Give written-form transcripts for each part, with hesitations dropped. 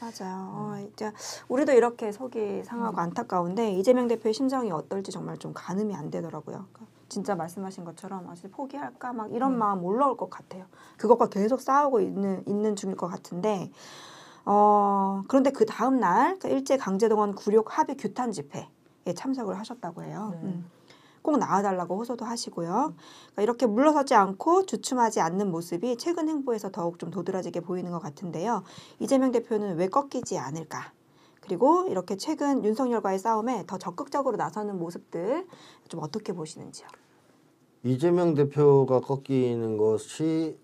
맞아요. 이제 우리도 이렇게 속이 상하고 안타까운데 이재명 대표의 심정이 어떨지 정말 좀 가늠이 안 되더라고요. 진짜 말씀하신 것처럼 아, 진짜 포기할까 막 이런 마음 올라올 것 같아요. 그것과 계속 싸우고 있는 중일 것 같은데 그런데 그 다음 날 일제강제동원 굴욕 합의 규탄 집회에 참석을 하셨다고 해요. 꼭 나와달라고 호소도 하시고요. 그러니까 이렇게 물러서지 않고 주춤하지 않는 모습이 최근 행보에서 더욱 좀 도드라지게 보이는 것 같은데요. 이재명 대표는 왜 꺾이지 않을까? 그리고 이렇게 최근 윤석열과의 싸움에 더 적극적으로 나서는 모습들 좀 어떻게 보시는지요? 이재명 대표가 꺾이는 것이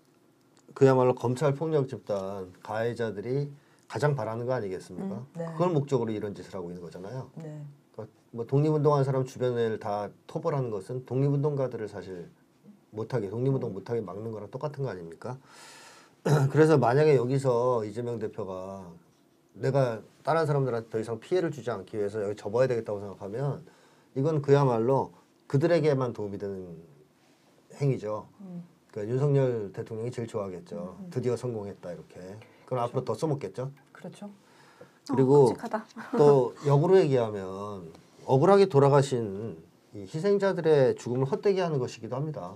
그야말로 검찰 폭력 집단 가해자들이 가장 바라는 거 아니겠습니까? 네. 그걸 목적으로 이런 짓을 하고 있는 거잖아요. 네. 뭐 독립운동한 사람 주변을 다 토벌하는 것은 독립운동가들을 사실 못하게 독립운동 못하게 막는 거랑 똑같은 거 아닙니까? 그래서 만약에 여기서 이재명 대표가 내가 다른 사람들한테 더 이상 피해를 주지 않기 위해서 여기 접어야 되겠다고 생각하면 이건 그야말로 그들에게만 도움이 되는 행위죠. 그러니까 윤석열 대통령이 제일 좋아하겠죠. 드디어 성공했다 이렇게. 그럼 그렇죠. 앞으로 더 써먹겠죠. 그렇죠. 그리고 또 역으로 얘기하면 억울하게 돌아가신 이 희생자들의 죽음을 헛되게 하는 것이기도 합니다.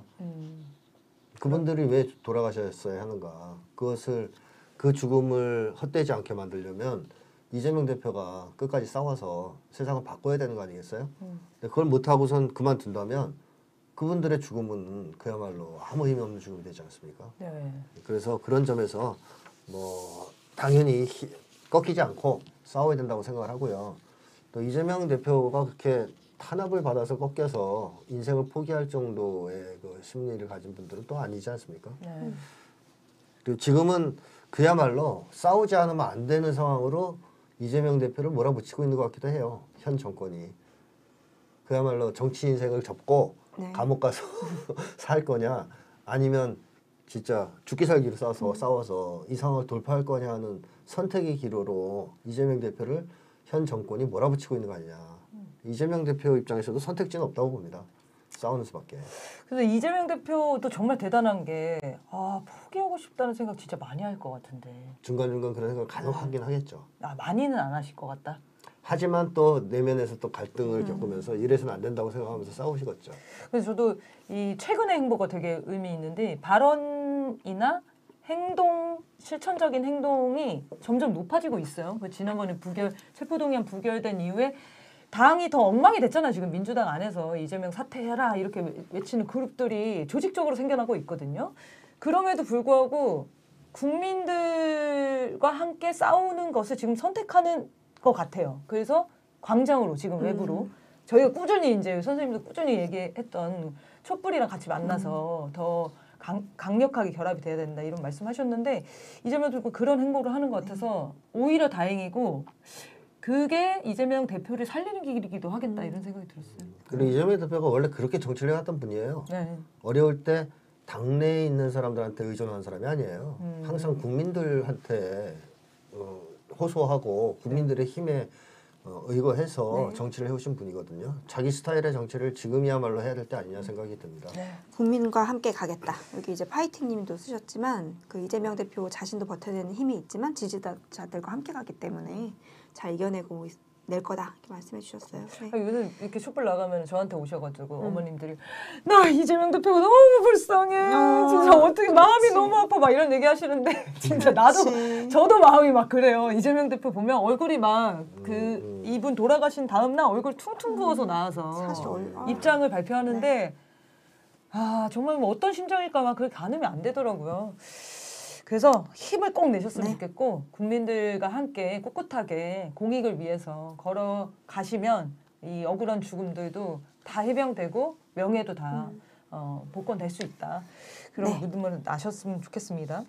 그분들이 왜 돌아가셨어야 하는가. 그것을 그 죽음을 헛되지 않게 만들려면 이재명 대표가 끝까지 싸워서 세상을 바꿔야 되는 거 아니겠어요? 근데 그걸 못하고선 그만둔다면 그분들의 죽음은 그야말로 아무 의미 없는 죽음이 되지 않습니까? 네. 그래서 그런 점에서 뭐 당연히 꺾이지 않고 싸워야 된다고 생각을 하고요. 또 이재명 대표가 그렇게 탄압을 받아서 꺾여서 인생을 포기할 정도의 그 심리를 가진 분들은 또 아니지 않습니까? 네. 그리고 지금은 그야말로 싸우지 않으면 안 되는 상황으로 이재명 대표를 몰아붙이고 있는 것 같기도 해요. 현 정권이. 그야말로 정치 인생을 접고 네. 감옥 가서 살 거냐 아니면 진짜 죽기 살기로 싸워서 이 상황을 돌파할 거냐 하는 선택의 기로로 이재명 대표를 현 정권이 몰아붙이고 있는 거 아니냐. 이재명 대표 입장에서도 선택지는 없다고 봅니다. 싸우는 수밖에. 그래서 이재명 대표도 정말 대단한 게 아, 포기하고 싶다는 생각 진짜 많이 할 것 같은데. 중간중간 그런 생각 가능하긴 하겠죠. 아, 많이는 안 하실 것 같다. 하지만 또 내면에서 또 갈등을 겪으면서 이래서는 안 된다고 생각하면서 싸우시겠죠. 그래서 저도 이 최근의 행보가 되게 의미 있는데 발언이나 행동, 실천적인 행동이 점점 높아지고 있어요. 지난번에 체포동의안 부결된 이후에 당이 더 엉망이 됐잖아요. 지금 민주당 안에서 이재명 사퇴해라 이렇게 외치는 그룹들이 조직적으로 생겨나고 있거든요. 그럼에도 불구하고 국민들과 함께 싸우는 것을 지금 선택하는 것 같아요. 그래서 광장으로 지금 외부로 저희가 꾸준히 이제 선생님도 꾸준히 얘기했던 촛불이랑 같이 만나서 더 강력하게 결합이 돼야 된다 이런 말씀하셨는데 이재명 대표가 그런 행보를 하는 것 같아서 오히려 다행이고 그게 이재명 대표를 살리는 길이기도 하겠다 이런 생각이 들었어요. 그리고 이재명 대표가 원래 그렇게 정치를 해왔던 분이에요. 네. 어려울 때 당내에 있는 사람들한테 의존하는 사람이 아니에요. 항상 국민들한테 호소하고 국민들의 힘에 의거해서 네. 정치를 해오신 분이거든요. 자기 스타일의 정치를 지금이야말로 해야 될 때 아니냐 생각이 듭니다. 네. 국민과 함께 가겠다. 여기 이제 파이팅님도 쓰셨지만 그 이재명 대표 자신도 버텨내는 힘이 있지만 지지자들과 함께 가기 때문에 잘 이겨내고 낼 거다 이렇게 말씀해 주셨어요. 네. 요즘 이렇게 촛불 나가면 저한테 오셔가지고 어머님들이 나 이재명 대표가 너무 불쌍해. 진짜 어떻게 그렇지. 마음이 너무 아파 막 이런 얘기 하시는데 진짜 나도 저도 마음이 막 그래요. 이재명 대표 보면 얼굴이 막 그 이분 돌아가신 다음 날 얼굴 퉁퉁 부어서 나와서 사실 입장을 발표하는데 네. 아 정말 뭐 어떤 심정일까 막 그렇게 가늠이 안 되더라고요. 그래서 힘을 꼭 내셨으면 네. 좋겠고 국민들과 함께 꿋꿋하게 공익을 위해서 걸어가시면 이 억울한 죽음들도 다 해병되고 명예도 다 복권될 수 있다. 그런 믿음을 나셨으면 좋겠습니다.